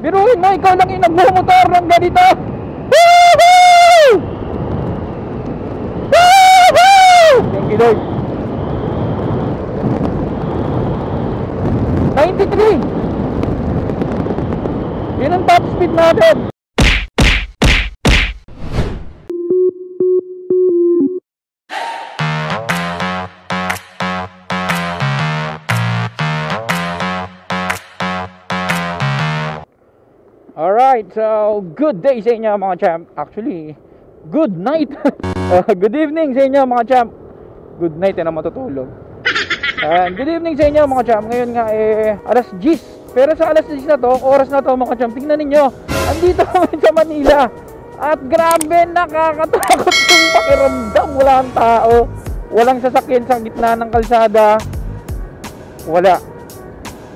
Biruin mo, ikaw lang yung nagmumotor ng ganito. Woohoo! Woohoo! Thank you, Lord. 93. Yun ang top speed natin. Alright, so good day sa inyo mga champ. Actually, good night. Good evening sa inyo mga champ. Good night na matutulog. Good evening sa inyo mga champ. Ngayon nga alas 10. Pero sa alas 10 na to, oras na to mga champ. Tingnan ninyo, andito kami sa Manila. At grabe, nakakatakot yung pakiramdam. Wala ang tao, walang sasakyan sa gitna ng kalsada. Wala.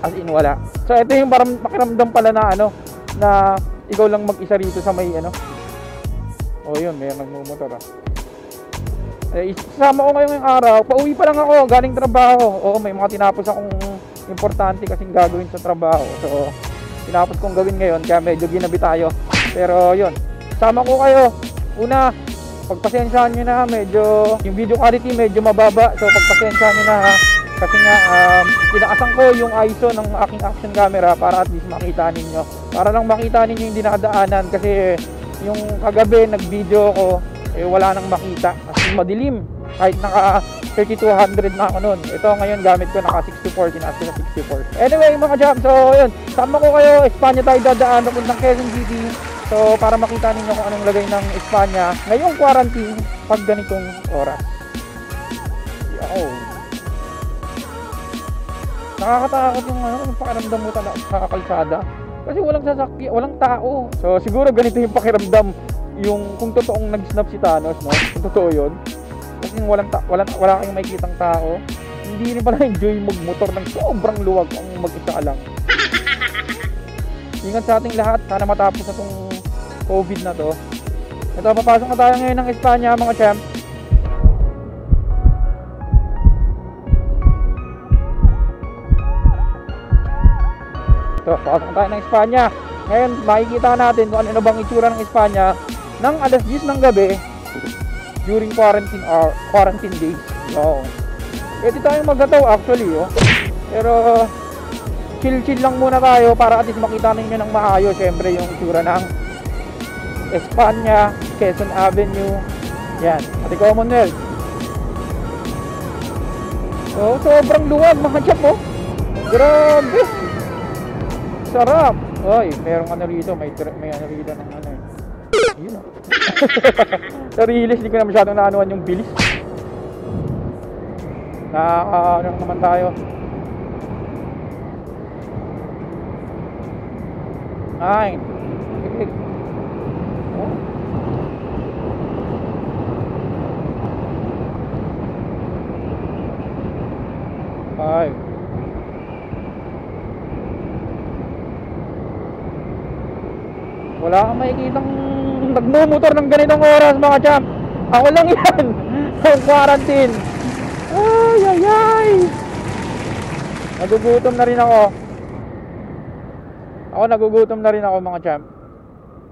As in wala. So ito yung parang pakiramdam pala na ano, na ikaw lang mag-isa rito sa may ano. Oh, yun, may nagmumotor ah. Isama ko ngayon ngayong araw. Pauwi pa lang ako galing trabaho. Oo, may mga tinapos akong importante kasing gagawin sa trabaho. So, tinapos kong gawin ngayon kaya medyo ginabi tayo. Pero yun, sama ko kayo. Una, pagpasensyahan nyo na medyo yung video quality medyo mababa. So, pagpasensyahan nyo na ha. Kasi nga tinaasan ko yung ISO ng aking action camera para at least makita ninyo, para lang makita ninyo yung dinadaanan. Kasi yung kagabi nagvideo ko wala nang makita kasi madilim, kahit naka 3200 na ako nun. Ito ngayon gamit ko naka 64, tinaas ko na 64. Anyway mga jam, so yun, sama ko kayo. Espanya tayo dadaan papuntang Quezon City. So para makita ninyo kung anong lagay ng Espanya ngayong quarantine pag ganitong oras. Yo, nakakatakot yung ano, yung pakiramdam mo talaga sa kalsada kasi walang sasakyan, walang tao. So siguro ganito yung pakiramdam, yung kung totoong nag-snap si Thanos, no? Kung totoo yun, kasi wala kayong makikitang tao. Hindi rin pala enjoy magmotor ng sobrang luwag ang mag-isa lang. Ingat sa ating lahat, sana matapos na tong COVID na to. Ito, papasok na tayo ngayon ng Espanya mga champ. So, pasok tayo ng Espanya. Ngayon, makikita natin kung ano bang itsura ng Espanya ng alas 10 ng gabi during quarantine or quarantine days. So, pwede tayong magataw actually, oh. Pero chill-chill lang muna tayo para at least makita ninyo ng maayos syempre yung itsura ng Espanya, Quezon Avenue. Yan, Ate Commonwealth. So, sobrang luwag mga chap, oh. Grabe. Sarap. Oy, merong ano rito, may ano rito ng ano. Yun. Sarilis, hindi ko na masyadong naanuan yung bilis. Ano naman tayo? Ay. Ay. Wala kang makikitang nagmumotor ng ganitong oras mga champ. Ako lang yan. Ang quarantine. Ay ay ay. Nagugutom na rin ako. Nagugutom na rin ako mga champ.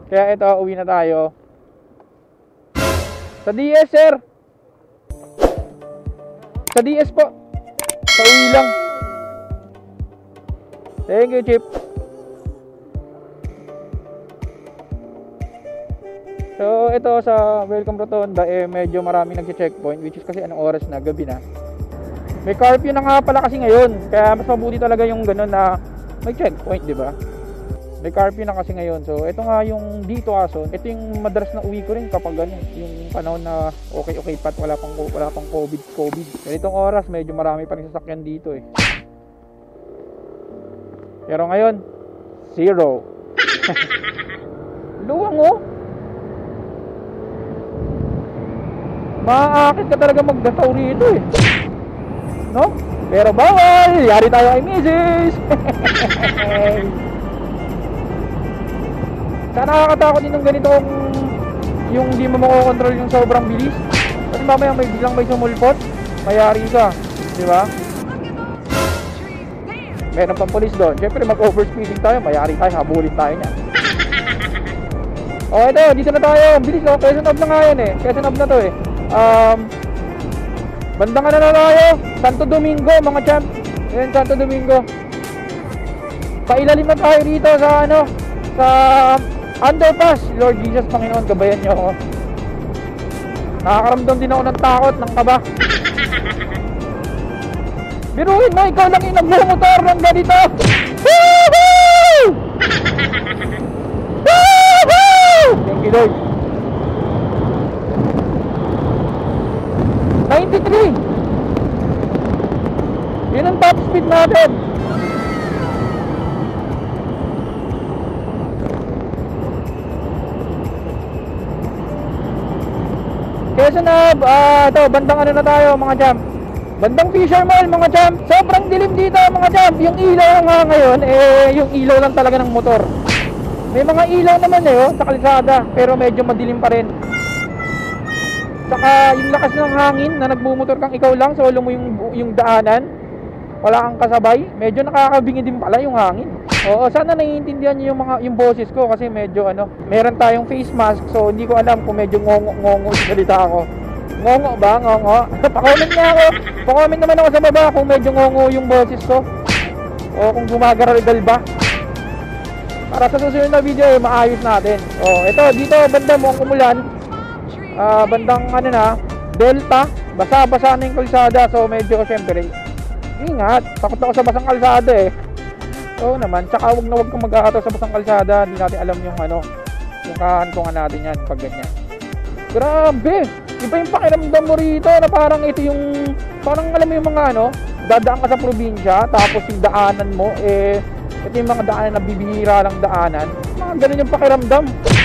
Kaya ito, uwi na tayo. Sa DS sir. Sa DS po. Sa uwi lang. Thank you Chip. So ito sa Welcome Rotonda medyo marami nagche-checkpoint, which is kasi anong oras na, gabi na. May curfew na nga pala kasi ngayon, kaya mas mabuti talaga yung ganun na may checkpoint, di ba? May curfew na kasi ngayon. So ito nga yung dito aso, ito yung madalas na uwi ko rin kapag ganun, yung panahon na okay pat wala pang COVID. Ganitong oras medyo marami pa ring sasakyan dito eh. Pero ngayon, zero. Luwang oh. Maaakit ka talaga magdataw rito eh, no? Pero bawal, yari tayo ay misis. Sana nakakatakot din ng ganitong yung hindi mo makokontrol yung sobrang bilis, kasi mamaya may biglang may sumulpot, mayari ka, di ba? meron pang police doon. Siyempre mag-overspeeding tayo, mayari tayo, habulin tayo niyan. Okay, ito, dito na tayo. Bilis ako, Quezon Hub na nga yan eh. Quezon Hub na to eh. Bandang ano na tayo, Santo Domingo mga champ. Ayan, Santo Domingo. Pailalim na tayo dito sa ano, sa underpass. Lord Jesus, Panginoon, gabayan niyo ako. Nakakaramdam din ako ng takot, ng kaba. Biruin mo, ikaw lang yung nagmumotor ng ganito. Woohoo! Woohoo! Thank you, Lord. 93. Yun ang top speed natin. Quezon Hub, ito, bandang ano na tayo mga champ. Bandang Fisher Mall mga champ. Sobrang dilim dito mga champ. Yung ilaw nga ngayon, yung ilaw lang talaga ng motor. May mga ilaw naman sa kalsada, pero medyo madilim pa rin. Saka yung lakas ng hangin na nagmumotor kang ikaw lang, solo mo yung daanan, wala kang kasabay, medyo nakakabingi din pala yung hangin. Oo, sana naiintindihan niyo yung boses ko kasi medyo meron tayong face mask, so hindi ko alam kung medyo ngongo salita ako. Ngongo ba? Ngongo? Pa-comment niya ako. Pa-comment naman ako sa baba kung medyo ngongo yung boses ko. O kung gumagaragal ba. Para sa susunod na video maayos natin. Oh, ito dito banda mo ang umulan. Bandang ano na Delta, basa-basa na yung kalsada, so medyo syempre ingat, takot ako sa basang kalsada eh. Oo naman, tsaka huwag na huwag kang mag-aato sa basang kalsada, hindi natin alam yung yung kahantungan natin yan pag ganyan. Grabe, iba yung pakiramdam mo rito na parang ito yung parang alam mo yung mga dadaan ka sa probinsya, tapos yung daanan mo ito yung mga daanan na bibihira lang daanan, mga ganun yung pakiramdam.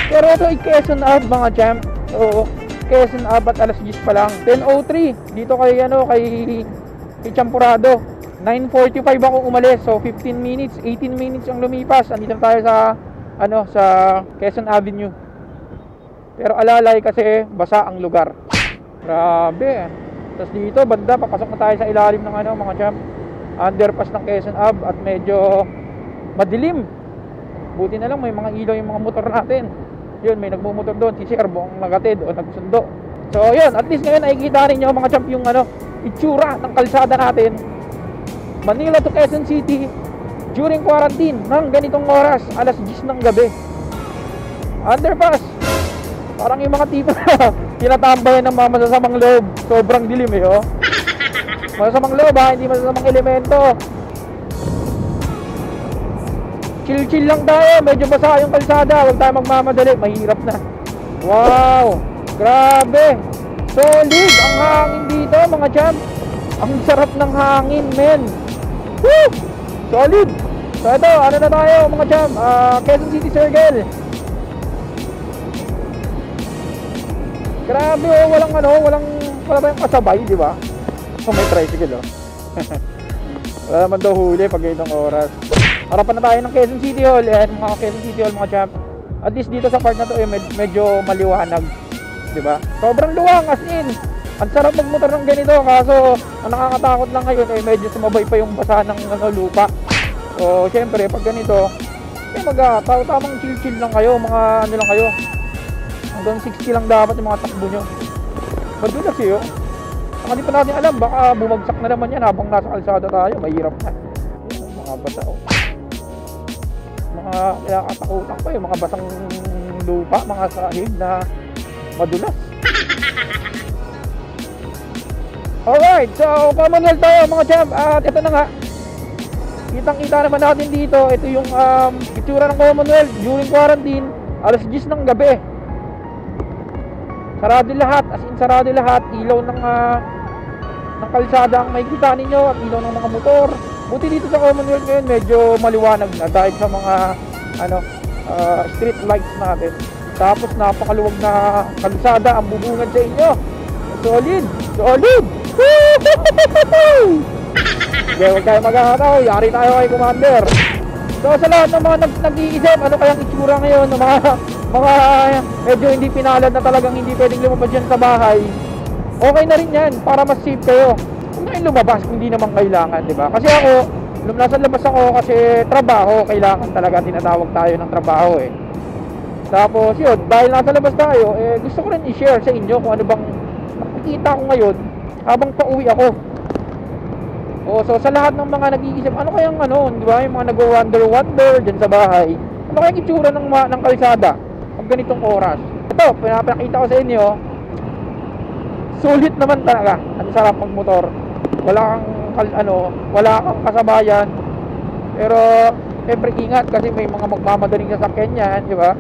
Pero ito ay Quezon Hub mga champ. Oo, Quezon Hub at alas 10 pa lang, 10:03 dito kay kay Champurado. 9:45 ako umalis, so 15 minutes 18 minutes ang lumipas. Andito tayo sa sa Quezon Avenue, pero alalay kasi basa ang lugar. Grabe. Tapos dito banda papasok na tayo sa ilalim ng mga champ, underpass ng Quezon Hub at medyo madilim. Buti na lang may mga ilaw yung mga motor natin. Yun, may nagmumotor doon, si Sir Bong nagatid o nagsundo. So yun, at least ngayon nakikita rin nyo mga champ yung itsura ng kalsada natin, Manila to Quezon City during quarantine ng ganitong oras, alas 10 ng gabi. Underpass, parang yung mga tipo tinatambayan ng mga masasamang loob. Sobrang dilim masasamang loob hindi masasamang elemento. Chill-chill lang tayo, medyo basa yung kalsada, huwag tayo magmamadali, mahirap na. Wow, grabe, solid ang hangin dito mga champ. Ang sarap ng hangin, men. Woo, solid. So ito, na tayo mga champ, Quezon City Circle. Grabe, wala ba yung kasabay, di ba? Oh, may tricycle wala naman daw huli pag ganitong oras. Harapan na tayo ng Quezon City Hall. Ayan, mga Quezon City Hall mga champ. At least dito sa part na to medyo maliwanag, diba? Sobrang luwang, as in. Ang sarap magmotor ng ganito. Kaso ang nakakatakot lang ngayon medyo sumabay pa yung basa ng lupa. So syempre pag ganito tamang chill-chill lang kayo. Mga lang kayo, hanggang 60 lang dapat yung mga takbo nyo. Madulas saka di pa natin alam, baka bumagsak na naman yan habang nasa kalsada tayo. Mahirap na mga basa kinakatakutan ko mga basang lupa, mga sahig na madulas. Alright, so commonwealth tayo mga champ. At ito na nga, kitang-kita naman natin dito, ito yung itsura ng commonwealth during quarantine, alas 10 ng gabi. Sarado lahat, as in sarado lahat. Ilaw ng kalsada ang makikita ninyo at ilaw ng mga motor. Buti dito sa commonwealth ngayon medyo maliwanag na dahil sa mga street lights natin. Tapos napakaluwag na kalsada ang bubungad sa inyo. Solid! Solid! Okay, huwag tayo maghahataw. Yari tayo kay Commander. So sa lahat ng mga nag-iisip, ano kayang itsura ngayon ng mga medyo hindi pinalad na talagang hindi pwedeng lumabas dyan sa bahay. Okay na rin yan para mas safe kayo. Lumabas kung di naman kailangan, di ba? Kasi ako, labas ako kasi trabaho, kailangan talaga tinatawag tayo ng trabaho eh. Tapos yun, dahil nasa labas tayo, eh, gusto ko rin i-share sa inyo kung ano bang nakikita ko ngayon habang pauwi ako. O, so sa lahat ng mga nag-iisip, ano kayang ano, di ba, yung mga nag-wonder-wonder dyan sa bahay, ano kayang itsura ng kalsada pag ganitong oras? Ito, pinapakita ko sa inyo, sulit naman talaga, ang sarap magmotor. Wala kang wala kang kasabayan. Pero syempre ingat kasi may mga magmamadaling sasakyan yan, di ba?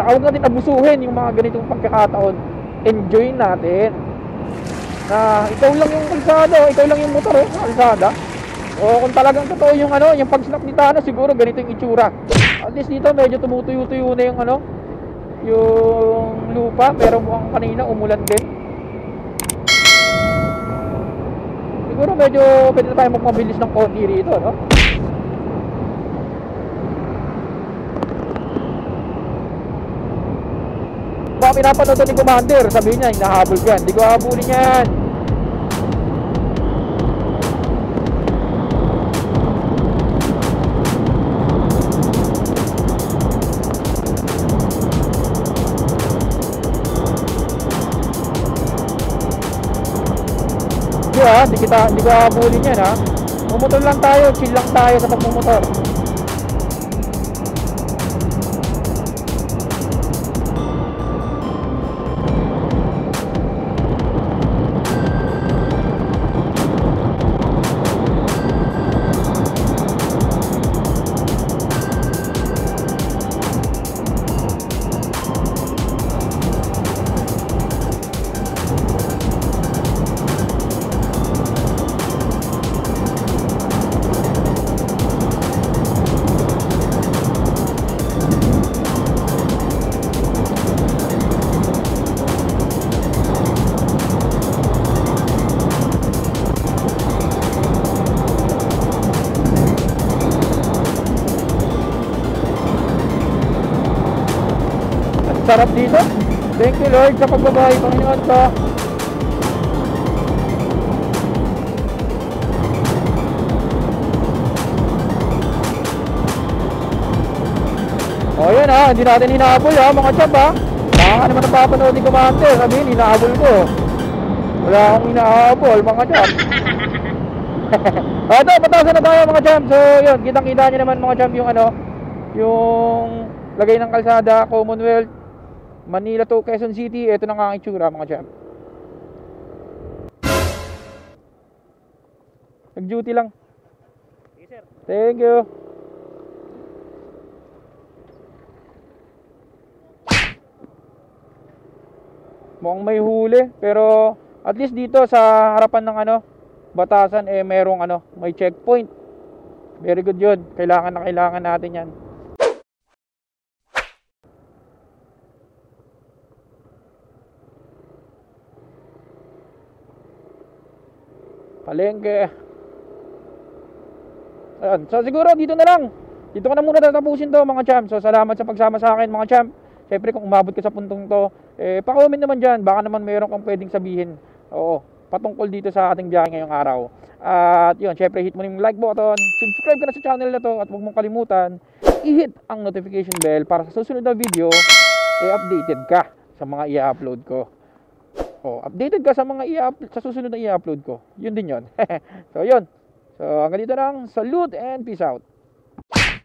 Tsaka huwag natin abusuhin yung mga ganitong pagkakataon. Enjoy natin. Na ikaw lang yung kalsada, ikaw lang yung motor sa kalsada. O kung talagang totoo yung ano, yung pag-snap ni Tano, siguro ganito yung itsura. At least dito medyo tumutuyo-tuyo na yung ano, yung lupa, pero mukhang kanina umulan din. Siguro medyo pwede na tayo magmabilis ng konti rito, no? Baka pinapanood ni Commander, sabi niya, hinahabol yan. Hindi ko hahabulin yan. Hindi ko habulin yan, ha. Mumotor lang tayo, chill lang tayo sa pagmumotor. Sarap dito. Thank you Lord sa pagbabahay, Panginoon ko. O yun ha, hindi natin hinahabol ha mga chab ha. Baka naman ang papanood ni Commander, sabihin hinahabol ko. Wala akong hinahabol mga chab. Ito, patasan na tayo mga chab. So yun, kitang-kita nyo naman mga chab yung ano, yung lagay ng kalsada, Commonwealth, Manila to Quezon City. Ito na nga ang itsura mga champ. Nag-duty lang. Yes, sir. Thank you. Mukhang may huli, pero at least dito sa harapan ng ano, batasan eh merong ano, may checkpoint. Very good 'yun. Kailangan natin 'yan. Palengke. Ayan. So siguro dito na lang. Dito ko na muna tatapusin to mga champ. So salamat sa pagsama sa akin mga champ. Siyempre kung umabot ka sa puntong to, eh, pa-comment naman dyan. Baka naman mayroon kang pwedeng sabihin. Oo, patungkol dito sa ating biyahe ngayong araw. At yun, siyempre hit mo na yung like button. Subscribe ka na sa channel na to. At huwag mong kalimutan, i-hit ang notification bell para sa susunod na video, eh, updated ka sa mga i-upload ko. Oh, updated ka sa mga sa susunod na i-upload ko. Yun din yun. So yun. So hanggang dito lang. Salute and peace out.